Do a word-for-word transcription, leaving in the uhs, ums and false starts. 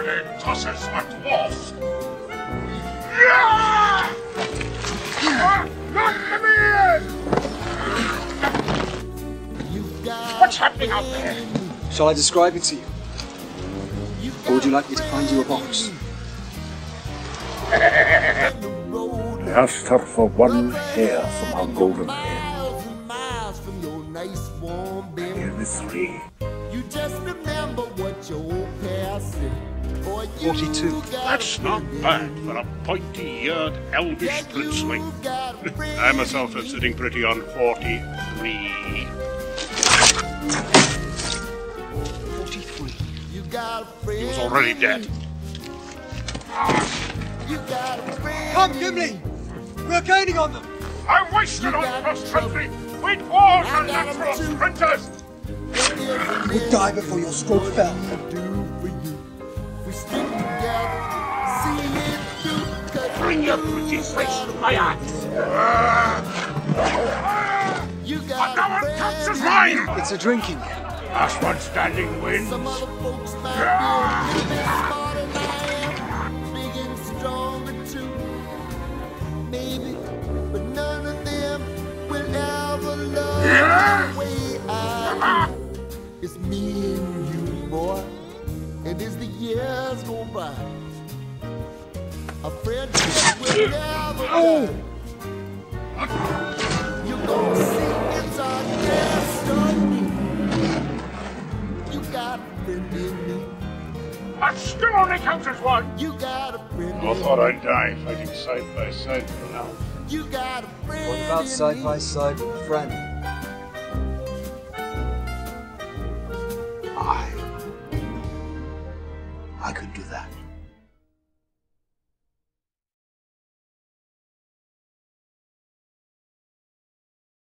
Gimli tosses at wolf. What's happening out there? Shall I describe it to you? Or would you like me to find you a box? I asked her for one hair from her golden head. Here the three. forty-two. That's not bad for a pointy-eared elvish princeling. I myself am sitting pretty on forty-three. forty-three. He was already dead. Come, Gimli! We're gaining on them! I'm wasted on cross-country! Wait wars and natural sprinters! We'll die before your stroke fell. Bring your pretty face to my eyes! But no one touches mine! It's a drinking. Last one standing wins. Some other folks might be big and stronger too. Maybe, but none of them will ever love the way I do. It's me and you, boy. And as the years go by, a friendship will never die. You're gonna see it's our destiny. You got a friend in me. That still only counts as one. You got a friend in me. I thought I'd die fighting side by side for now. You got a friend. What about side by side with a friend? I. I could do that.